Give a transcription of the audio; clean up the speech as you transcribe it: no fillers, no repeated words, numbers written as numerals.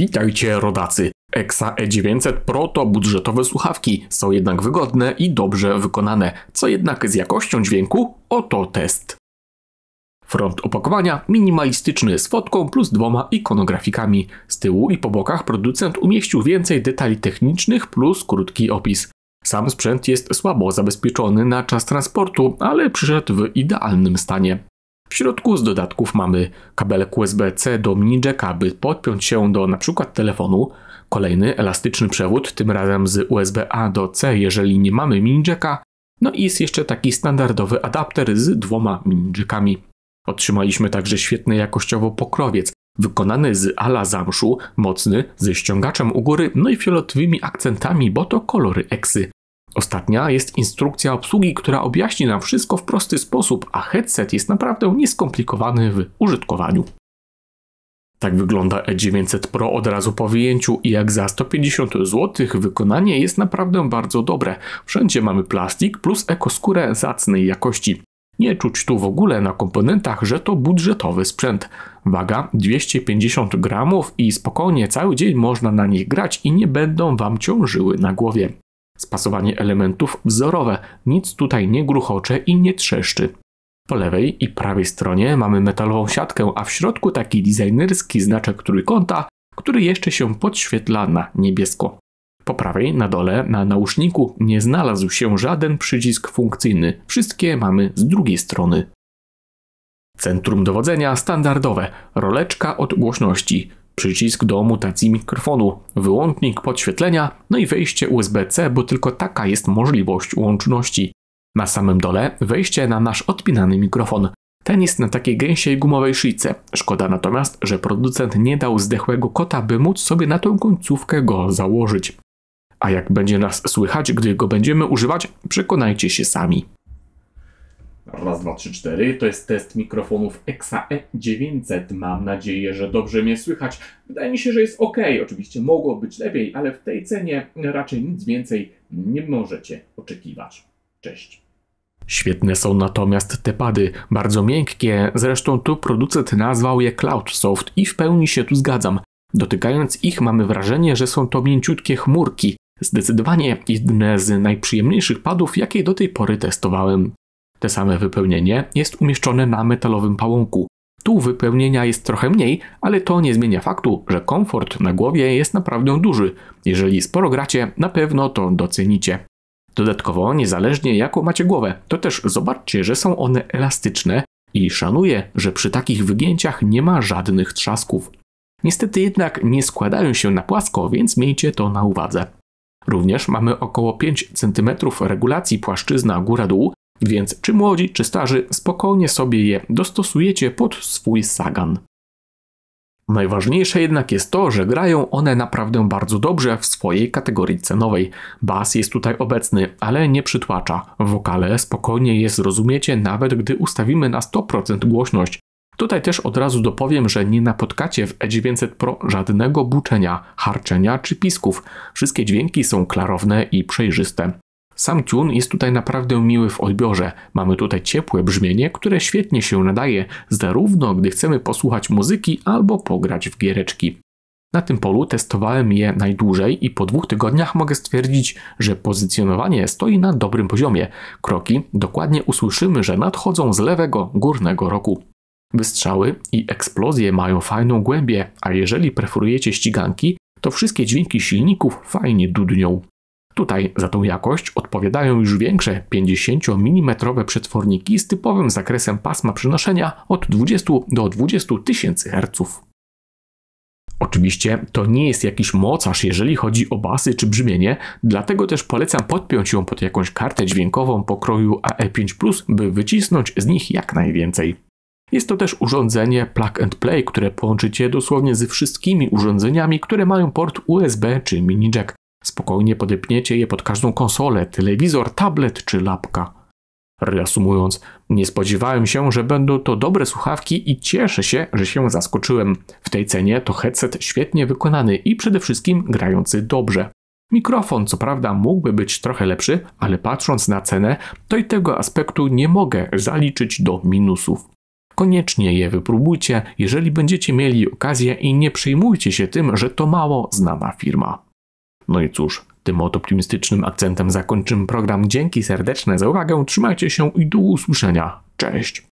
Witajcie rodacy! Eksa E900 Pro to budżetowe słuchawki, są jednak wygodne i dobrze wykonane. Co jednak z jakością dźwięku? Oto test. Front opakowania minimalistyczny z fotką plus dwoma ikonografikami. Z tyłu i po bokach producent umieścił więcej detali technicznych plus krótki opis. Sam sprzęt jest słabo zabezpieczony na czas transportu, ale przyszedł w idealnym stanie. W środku z dodatków mamy kabelek USB-C do mini jacka, by podpiąć się do np. telefonu, kolejny elastyczny przewód, tym razem z USB-A do C, jeżeli nie mamy mini jacka, no i jest jeszcze taki standardowy adapter z dwoma mini jackami. Otrzymaliśmy także świetny jakościowo pokrowiec, wykonany z ala zamszu, mocny, ze ściągaczem u góry, no i fioletowymi akcentami, bo to kolory Eksy. Ostatnia jest instrukcja obsługi, która objaśni nam wszystko w prosty sposób, a headset jest naprawdę nieskomplikowany w użytkowaniu. Tak wygląda E900 Pro od razu po wyjęciu i jak za 150 zł wykonanie jest naprawdę bardzo dobre. Wszędzie mamy plastik plus ekoskórę zacnej jakości. Nie czuć tu w ogóle na komponentach, że to budżetowy sprzęt. Waga 250 gramów i spokojnie cały dzień można na nich grać i nie będą Wam ciążyły na głowie. Spasowanie elementów wzorowe, nic tutaj nie gruchocze i nie trzeszczy. Po lewej i prawej stronie mamy metalową siatkę, a w środku taki designerski znaczek trójkąta, który jeszcze się podświetla na niebiesko. Po prawej na dole na nauszniku nie znalazł się żaden przycisk funkcyjny, wszystkie mamy z drugiej strony. Centrum dowodzenia standardowe, roleczka od głośności, przycisk do mutacji mikrofonu, wyłącznik podświetlenia, no i wejście USB-C, bo tylko taka jest możliwość łączności. Na samym dole wejście na nasz odpinany mikrofon. Ten jest na takiej gęsiej gumowej szyjce. Szkoda natomiast, że producent nie dał zdechłego kota, by móc sobie na tę końcówkę go założyć. A jak będzie nas słychać, gdy go będziemy używać, przekonajcie się sami. Raz, dwa, trzy, cztery. To jest test mikrofonów Eksa E900. Mam nadzieję, że dobrze mnie słychać. Wydaje mi się, że jest ok. Oczywiście mogło być lepiej, ale w tej cenie raczej nic więcej nie możecie oczekiwać. Cześć. Świetne są natomiast te pady. Bardzo miękkie. Zresztą tu producent nazwał je CloudSoft i w pełni się tu zgadzam. Dotykając ich mamy wrażenie, że są to mięciutkie chmurki. Zdecydowanie jedne z najprzyjemniejszych padów, jakie do tej pory testowałem. Te same wypełnienie jest umieszczone na metalowym pałąku. Tu wypełnienia jest trochę mniej, ale to nie zmienia faktu, że komfort na głowie jest naprawdę duży. Jeżeli sporo gracie, na pewno to docenicie. Dodatkowo, niezależnie jaką macie głowę, to też zobaczcie, że są one elastyczne i szanuję, że przy takich wygięciach nie ma żadnych trzasków. Niestety jednak nie składają się na płasko, więc miejcie to na uwadze. Również mamy około 5 cm regulacji płaszczyzna góra-dół, więc czy młodzi, czy starzy, spokojnie sobie je dostosujecie pod swój sagan. Najważniejsze jednak jest to, że grają one naprawdę bardzo dobrze w swojej kategorii cenowej. Bas jest tutaj obecny, ale nie przytłacza. Wokale spokojnie je zrozumiecie, nawet gdy ustawimy na 100% głośność. Tutaj też od razu dopowiem, że nie napotkacie w E900 Pro żadnego buczenia, harczenia czy pisków. Wszystkie dźwięki są klarowne i przejrzyste. Sam tune jest tutaj naprawdę miły w odbiorze. Mamy tutaj ciepłe brzmienie, które świetnie się nadaje, zarówno gdy chcemy posłuchać muzyki albo pograć w giereczki. Na tym polu testowałem je najdłużej i po 2 tygodniach mogę stwierdzić, że pozycjonowanie stoi na dobrym poziomie. Kroki dokładnie usłyszymy, że nadchodzą z lewego górnego rogu. Wystrzały i eksplozje mają fajną głębię, a jeżeli preferujecie ściganki, to wszystkie dźwięki silników fajnie dudnią. Tutaj za tą jakość odpowiadają już większe 50 mm przetworniki z typowym zakresem pasma przenoszenia od 20 do 20 tysięcy Hz. Oczywiście to nie jest jakiś mocarz, jeżeli chodzi o basy czy brzmienie, dlatego też polecam podpiąć ją pod jakąś kartę dźwiękową pokroju AE5+, by wycisnąć z nich jak najwięcej. Jest to też urządzenie plug and play, które połączycie dosłownie ze wszystkimi urządzeniami, które mają port USB czy mini jack. Spokojnie podepniecie je pod każdą konsolę, telewizor, tablet czy lapka. Reasumując, nie spodziewałem się, że będą to dobre słuchawki i cieszę się, że się zaskoczyłem. W tej cenie to headset świetnie wykonany i przede wszystkim grający dobrze. Mikrofon co prawda mógłby być trochę lepszy, ale patrząc na cenę, to i tego aspektu nie mogę zaliczyć do minusów. koniecznie je wypróbujcie, jeżeli będziecie mieli okazję i nie przejmujcie się tym, że to mało znana firma. No i cóż, tym oto optymistycznym akcentem zakończymy program. Dzięki serdeczne za uwagę, trzymajcie się i do usłyszenia. Cześć!